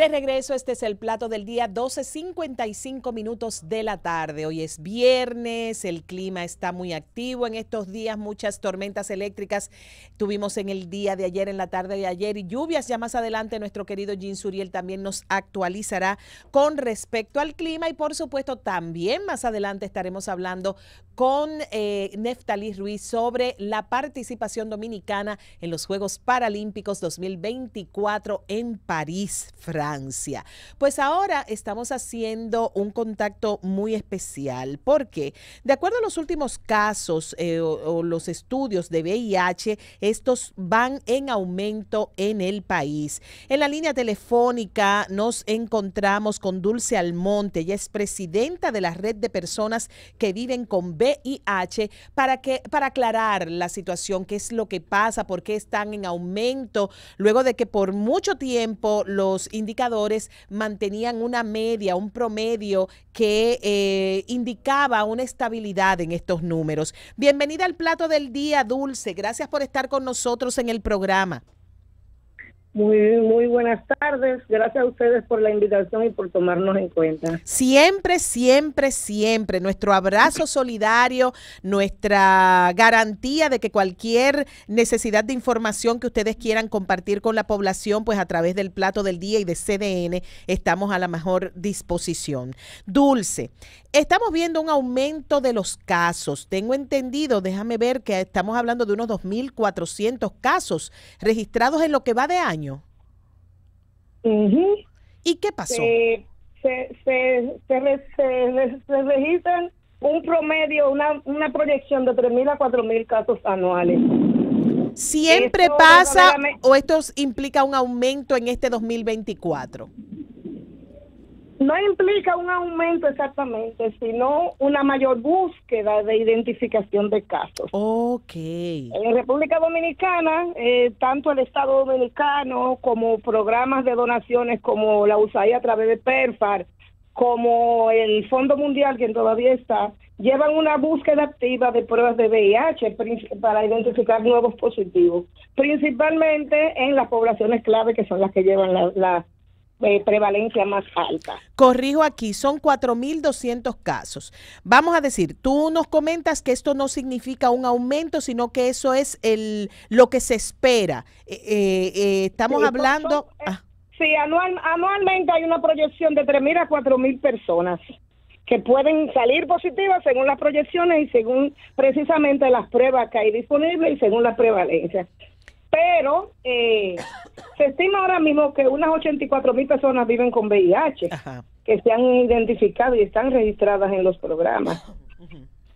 De regreso, este es el plato del día, 12:55 de la tarde. Hoy es viernes, el clima está muy activo en estos días, muchas tormentas eléctricas tuvimos en el día de ayer, en la tarde de ayer, y lluvias. Ya más adelante nuestro querido Jean Suriel también nos actualizará con respecto al clima, y por supuesto también más adelante estaremos hablando con Neftali Ruiz sobre la participación dominicana en los Juegos Paralímpicos 2024 en París, Francia. Pues ahora estamos haciendo un contacto muy especial porque, de acuerdo a los últimos casos o los estudios de VIH, estos van en aumento en el país. En la línea telefónica nos encontramos con Dulce Almonte, ella es presidenta de la Red de Personas que Viven con VIH, para aclarar la situación, qué es lo que pasa, por qué están en aumento, luego de que por mucho tiempo los indicadores mantenían una media, un promedio que indicaba una estabilidad en estos números. Bienvenida al plato del día, Dulce. Gracias por estar con nosotros en el programa. Muy buenas tardes. Gracias a ustedes por la invitación y por tomarnos en cuenta. Siempre. Nuestro abrazo solidario, nuestra garantía de que cualquier necesidad de información que ustedes quieran compartir con la población, pues a través del plato del día y de CDN estamos a la mejor disposición. Dulce, estamos viendo un aumento de los casos. Tengo entendido, déjame ver, que estamos hablando de unos 2.400 casos registrados en lo que va de año. Uh-huh. ¿Y qué pasó? Se registran un promedio, una proyección de 3.000 a 4.000 casos anuales. ¿Siempre esto pasa o esto implica un aumento en este 2024? No implica un aumento exactamente, sino una mayor búsqueda de identificación de casos. Ok. En República Dominicana, tanto el Estado Dominicano como programas de donaciones como la USAID a través de PEPFAR, como el Fondo Mundial, que todavía está, llevan una búsqueda activa de pruebas de VIH para identificar nuevos positivos, principalmente en las poblaciones clave, que son las que llevan la prevalencia más alta. Corrijo aquí, son 4.200 casos. Vamos a decir, tú nos comentas que esto no significa un aumento, sino que eso es lo que se espera. Estamos hablando... Sí, anualmente hay una proyección de 3.000 a 4.000 personas que pueden salir positivas según las proyecciones y según precisamente las pruebas que hay disponibles y según la prevalencia. Pero se estima ahora mismo que unas 84.000 personas viven con VIH, ajá, que se han identificado y están registradas en los programas.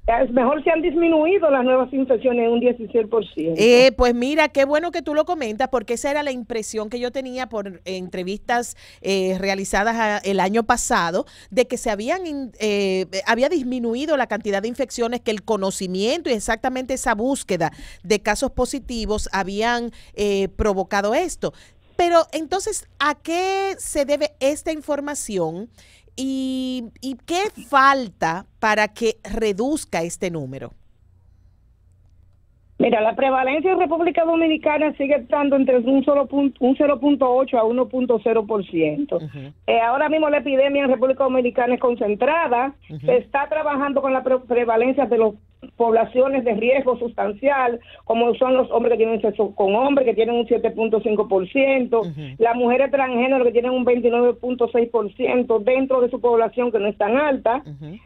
Es mejor, se han disminuido las nuevas infecciones en un 16%. Pues mira, qué bueno que tú lo comentas, porque esa era la impresión que yo tenía por entrevistas realizadas el año pasado, de que se había disminuido la cantidad de infecciones, que el conocimiento y exactamente esa búsqueda de casos positivos habían provocado esto. Pero entonces, ¿a qué se debe esta información? ¿Y qué falta para que reduzca este número? Mira, la prevalencia en República Dominicana sigue estando entre un 0.8 a 1.0%. Uh-huh. Ahora mismo la epidemia en República Dominicana es concentrada. Uh-huh. Se está trabajando con la prevalencia de las poblaciones de riesgo sustancial, como son los hombres que tienen sexo con hombres, que tienen un 7.5%, uh-huh, las mujeres transgénero, que tienen un 29.6% dentro de su población, que no es tan alta. Uh-huh.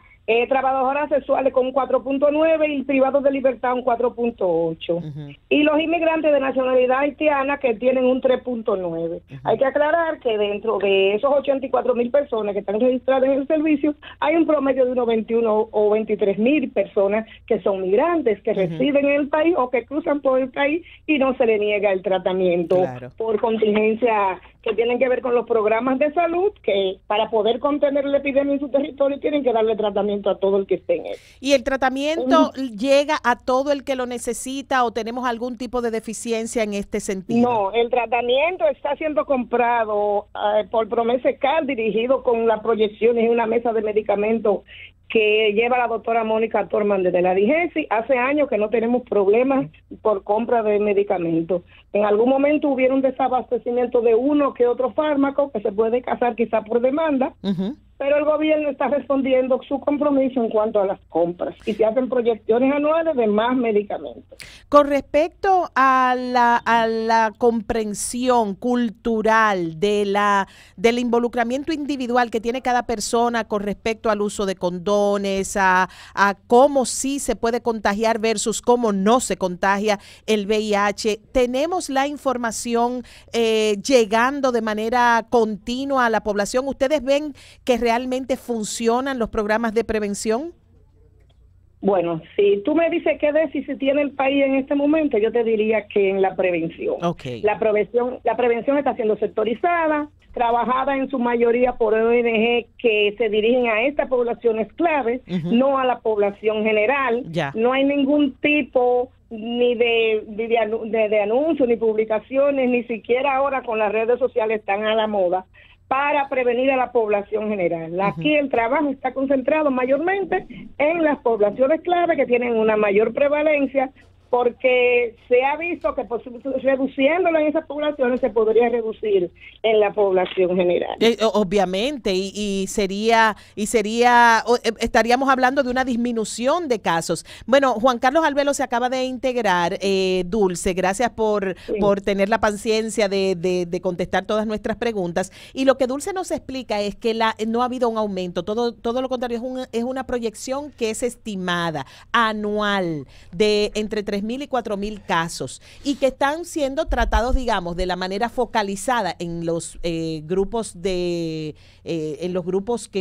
Trabajadoras sexuales con un 4.9% y privados de libertad un 4.8%. Uh-huh. Y los inmigrantes de nacionalidad haitiana, que tienen un 3.9%. Uh-huh. Hay que aclarar que dentro de esos 84.000 personas que están registradas en el servicio, hay un promedio de unos 21 o 23.000 personas que son migrantes, que, uh-huh, residen en el país o que cruzan por el país y no se le niega el tratamiento, claro, por contingencia que tienen que ver con los programas de salud, que para poder contener la epidemia en su territorio tienen que darle tratamiento a todo el que esté en él. ¿Y el tratamiento llega a todo el que lo necesita o tenemos algún tipo de deficiencia en este sentido? No, el tratamiento está siendo comprado por Promesa Cal, dirigido con las proyecciones y una mesa de medicamentos que lleva la doctora Mónica Tormán desde la Digesi. Hace años que no tenemos problemas por compra de medicamentos. En algún momento hubiera un desabastecimiento de uno que otro fármaco que se puede casar quizá por demanda, pero el gobierno está respondiendo su compromiso en cuanto a las compras y se hacen proyecciones anuales de más medicamentos. Con respecto a la comprensión cultural del involucramiento individual que tiene cada persona con respecto al uso de condones, a cómo sí se puede contagiar versus cómo no se contagia el VIH, ¿tenemos la información llegando de manera continua a la población? ¿Ustedes ven que realmente funcionan los programas de prevención? Bueno, si tú me dices qué déficit tiene el país en este momento, yo te diría que en la prevención. Okay. La prevención está siendo sectorizada, trabajada en su mayoría por ONG que se dirigen a estas poblaciones claves, no a la población general. Yeah. No hay ningún tipo ni de anuncios, ni publicaciones, ni siquiera ahora con las redes sociales tan a la moda, para prevenir a la población general. Aquí el trabajo está concentrado mayormente en las poblaciones clave que tienen una mayor prevalencia, porque se ha visto que reduciéndolo en esas poblaciones se podría reducir en la población general. Obviamente, estaríamos hablando de una disminución de casos. Bueno, Juan Carlos Alvelo se acaba de integrar, Dulce, gracias por tener la paciencia de contestar todas nuestras preguntas. Y lo que Dulce nos explica es que no ha habido un aumento, todo lo contrario, es una proyección que es estimada anual de entre 3.000 y 4.000 casos, y que están siendo tratados, digamos, de la manera focalizada en los grupos que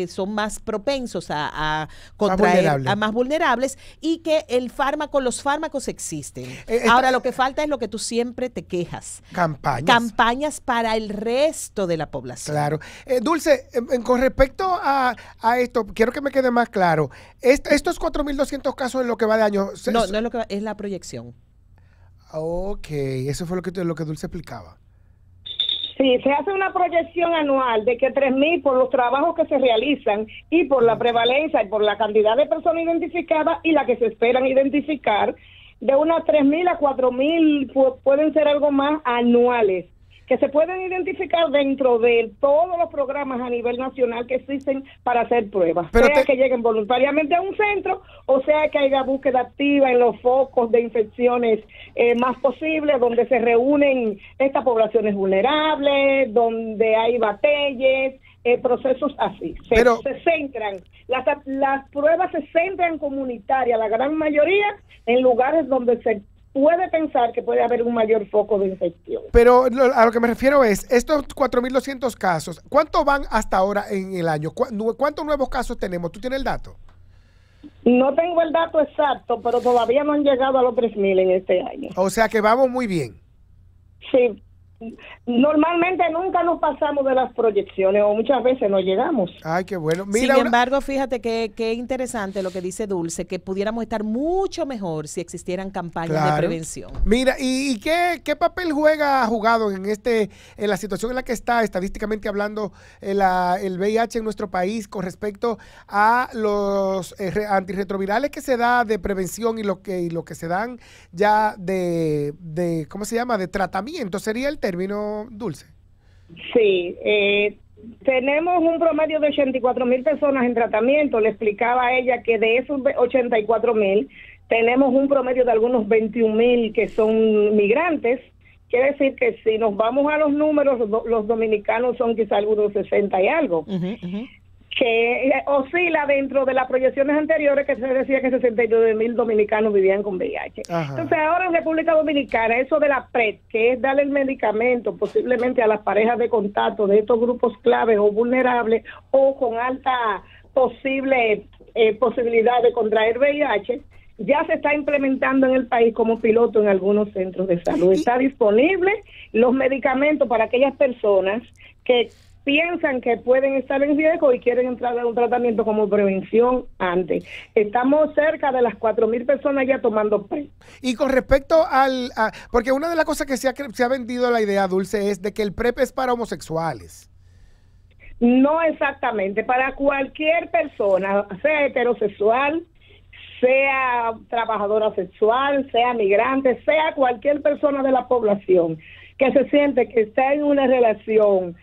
son más propensos a contraer, a más vulnerables, y que los fármacos existen. Ahora lo que falta es lo que tú siempre te quejas: campañas para el resto de la población. Claro. Dulce, con respecto a esto, quiero que me quede más claro. Estos 4.200 casos en lo que va de año. No es lo que va, es la proyección. Ok, eso fue lo que Dulce explicaba. Sí, se hace una proyección anual de que 3.000, por los trabajos que se realizan y por la prevalencia y por la cantidad de personas identificadas y la que se esperan identificar, de unas 3.000 a 4.000, pueden ser algo más anuales, que se pueden identificar dentro de todos los programas a nivel nacional que existen para hacer pruebas, que lleguen voluntariamente a un centro, o sea que haya búsqueda activa en los focos de infecciones más posibles, donde se reúnen estas poblaciones vulnerables, donde hay batalles, procesos así. Se centran, las pruebas se centran comunitarias, la gran mayoría en lugares donde se puede pensar que puede haber un mayor foco de infección. Pero a lo que me refiero es, estos 4.200 casos, ¿cuántos van hasta ahora en el año? ¿Cuántos nuevos casos tenemos? ¿Tú tienes el dato? No tengo el dato exacto, pero todavía no han llegado a los 3.000 en este año. O sea que vamos muy bien. Sí. Normalmente nunca nos pasamos de las proyecciones, o muchas veces no llegamos. Ay, qué bueno. Mira, Sin embargo, fíjate que interesante lo que dice Dulce, que pudiéramos estar mucho mejor si existieran campañas de prevención. Mira, ¿y qué papel ha jugado en la situación en la que está estadísticamente hablando el VIH en nuestro país con respecto a los antirretrovirales que se da de prevención y lo que se dan ya de ¿cómo se llama? De tratamiento, sería el término, Dulce. Sí, tenemos un promedio de 84.000 personas en tratamiento. Le explicaba a ella que de esos 84.000 tenemos un promedio de algunos 21.000 que son migrantes. Quiere decir que si nos vamos a los números, los dominicanos son quizá algunos 60 y algo, que oscila dentro de las proyecciones anteriores que se decía que 69.000 dominicanos vivían con VIH. Ajá. Entonces ahora en República Dominicana eso de la PrEP, que es darle el medicamento posiblemente a las parejas de contacto de estos grupos claves o vulnerables o con alta posibilidad de contraer VIH, ya se está implementando en el país como piloto en algunos centros de salud. Está disponible los medicamentos para aquellas personas que piensan que pueden estar en riesgo y quieren entrar a un tratamiento como prevención antes. Estamos cerca de las 4.000 personas ya tomando PrEP. Y con respecto porque una de las cosas que se ha vendido la idea, Dulce, es de que el PrEP es para homosexuales. No exactamente, para cualquier persona, sea heterosexual, sea trabajadora sexual, sea migrante, sea cualquier persona de la población que se siente que está en una relación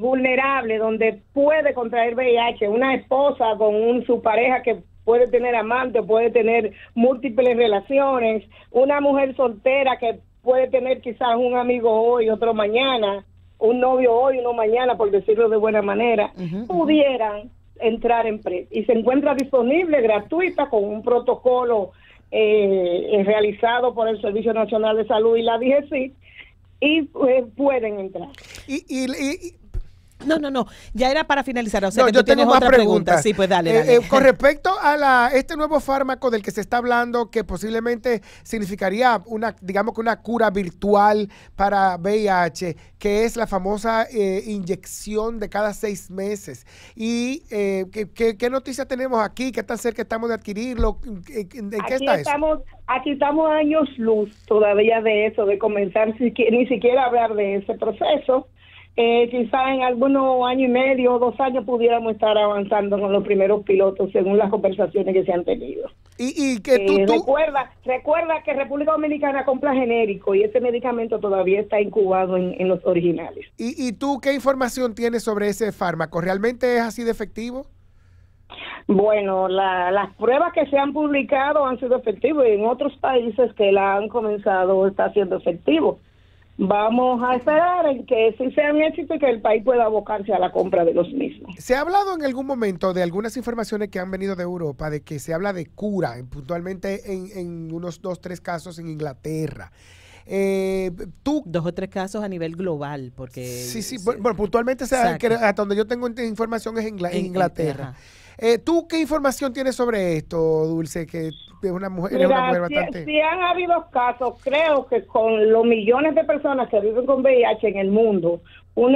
vulnerable donde puede contraer VIH, una esposa con su pareja que puede tener amante, puede tener múltiples relaciones, una mujer soltera que puede tener quizás un amigo hoy, otro mañana, un novio hoy, uno mañana, por decirlo de buena manera, pudieran entrar en PrEP, y se encuentra disponible gratuita con un protocolo realizado por el Servicio Nacional de Salud y la DGC, y pueden entrar. No, ya era para finalizar, o sea, no, que yo tengo más otra pregunta. Sí, pues dale. Con respecto a este nuevo fármaco del que se está hablando, que posiblemente significaría digamos que una cura virtual para VIH, que es la famosa inyección de cada 6 meses. ¿Y qué noticias tenemos aquí? ¿Qué tan cerca estamos de adquirirlo? Aquí estamos años luz todavía de eso, de comenzar, ni siquiera hablar de ese proceso. Quizá en algunos años y medio o 2 años pudiéramos estar avanzando con los primeros pilotos, según las conversaciones que se han tenido. Y que recuerda que República Dominicana compra genérico y este medicamento todavía está incubado en los originales. ¿Y tú qué información tienes sobre ese fármaco? ¿Realmente es así de efectivo? Bueno, las pruebas que se han publicado han sido efectivas, y en otros países que la han comenzado está siendo efectivo. Vamos a esperar en que sí sea un éxito y que el país pueda abocarse a la compra de los mismos. ¿Se ha hablado en algún momento de algunas informaciones que han venido de Europa, de que se habla de cura, puntualmente en unos 2 o 3 casos en Inglaterra? 2 o 3 casos a nivel global, porque... Sí, bueno, puntualmente hasta donde yo tengo información es en Inglaterra. ¿Tú qué información tienes sobre esto, Dulce? Que es una mujer, bastante... Si han habido casos, creo que con los millones de personas que viven con VIH en el mundo, 2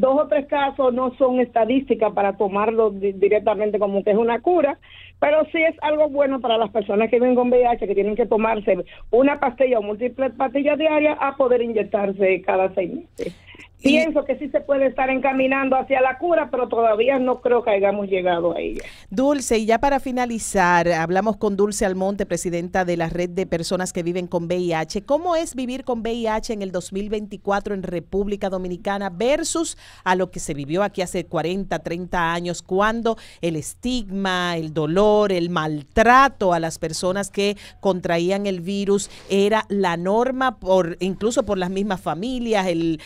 o 3 casos no son estadísticas para tomarlo directamente como que es una cura, pero sí es algo bueno para las personas que viven con VIH, que tienen que tomarse una pastilla o múltiples pastillas diarias, a poder inyectarse cada 6 meses. Pienso que sí se puede estar encaminando hacia la cura, pero todavía no creo que hayamos llegado a ella. Dulce, y ya para finalizar, hablamos con Dulce Almonte, presidenta de la Red de Personas que Viven con VIH. ¿Cómo es vivir con VIH en el 2024 en República Dominicana versus a lo que se vivió aquí hace 40, 30 años, cuando el estigma, el dolor, el maltrato a las personas que contraían el virus era la norma, incluso por las mismas familias, el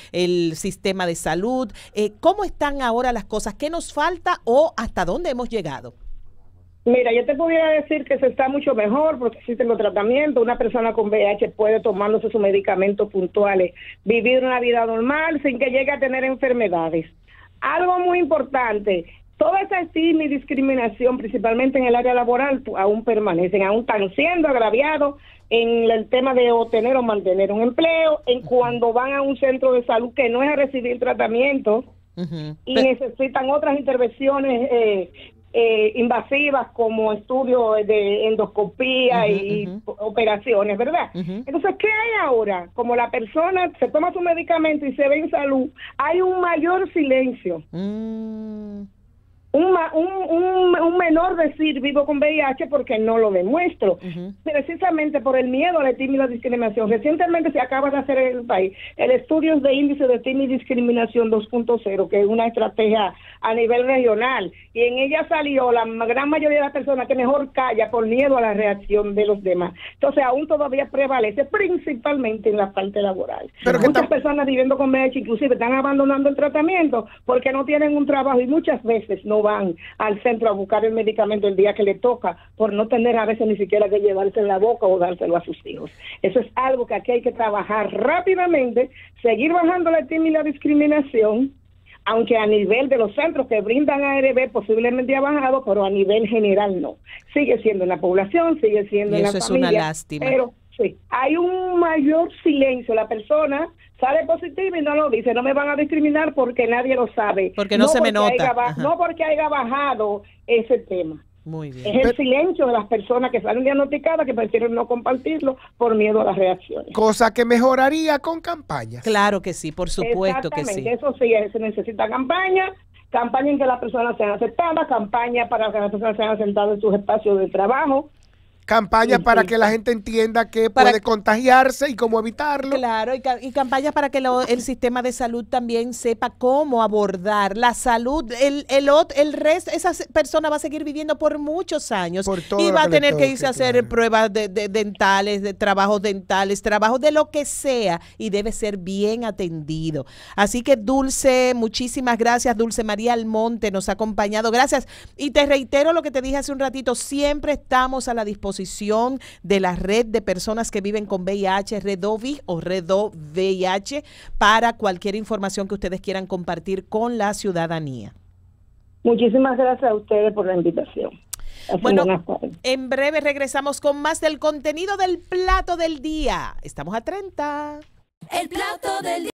sistema de salud? ¿Cómo están ahora las cosas? ¿Qué nos falta o hasta dónde hemos llegado? Mira, yo te pudiera decir que se está mucho mejor porque existen los tratamientos. Una persona con VIH puede tomándose sus medicamentos puntuales, vivir una vida normal sin que llegue a tener enfermedades. Algo muy importante, toda esa estigma y discriminación, principalmente en el área laboral, aún permanecen, aún están siendo agraviados en el tema de obtener o mantener un empleo, en cuando van a un centro de salud que no es a recibir tratamiento y necesitan otras intervenciones invasivas como estudios de endoscopía y operaciones, ¿verdad? Entonces, ¿qué hay ahora? Como la persona se toma su medicamento y se ve en salud, hay un mayor silencio. Un menor decir vivo con VIH porque no lo demuestro, precisamente por el miedo a la estigma y la discriminación. Recientemente se acaba de hacer en el país el estudio de índice de estigma y discriminación 2.0, que es una estrategia a nivel regional, y en ella salió la gran mayoría de las personas que mejor calla por miedo a la reacción de los demás. Entonces aún todavía prevalece, principalmente en la parte laboral. Pero muchas personas viviendo con VIH inclusive están abandonando el tratamiento porque no tienen un trabajo y muchas veces no van al centro a buscar el medicamento el día que le toca, por no tener a veces ni siquiera que llevarse en la boca o dárselo a sus hijos. Eso es algo que aquí hay que trabajar rápidamente, seguir bajando la estigma y la discriminación, aunque a nivel de los centros que brindan ARV posiblemente ha bajado, pero a nivel general no. Sigue siendo en la población, sigue siendo en la familia. Eso es una lástima. Pero sí, hay un mayor silencio. La persona sale positiva y no lo dice. No me van a discriminar porque nadie lo sabe. Porque no se me nota. No porque haya bajado ese tema. Muy bien. Es el silencio de las personas que salen diagnosticadas que prefieren no compartirlo por miedo a las reacciones. Cosa que mejoraría con campañas. Claro que sí, por supuesto que sí. Eso sí, se necesita campaña. campaña en que las personas sean aceptadas, campaña para que las personas sean asentadas en sus espacios de trabajo. Campañas para que la gente entienda que puede contagiarse y cómo evitarlo. Claro, y campañas para que el sistema de salud también sepa cómo abordar la salud. El resto, esa persona va a seguir viviendo por muchos años y va a tener que irse a hacer pruebas dentales, de trabajos dentales, trabajos de lo que sea, y debe ser bien atendido. Así que Dulce, muchísimas gracias. Dulce María Almonte nos ha acompañado. Gracias. Y te reitero lo que te dije hace un ratito, siempre estamos a la disposición de la red de personas que viven con VIH, REDOVIH o REDOVIH, para cualquier información que ustedes quieran compartir con la ciudadanía. Muchísimas gracias a ustedes por la invitación. Bueno, en breve regresamos con más del contenido del plato del día. Estamos a 30. El plato del día.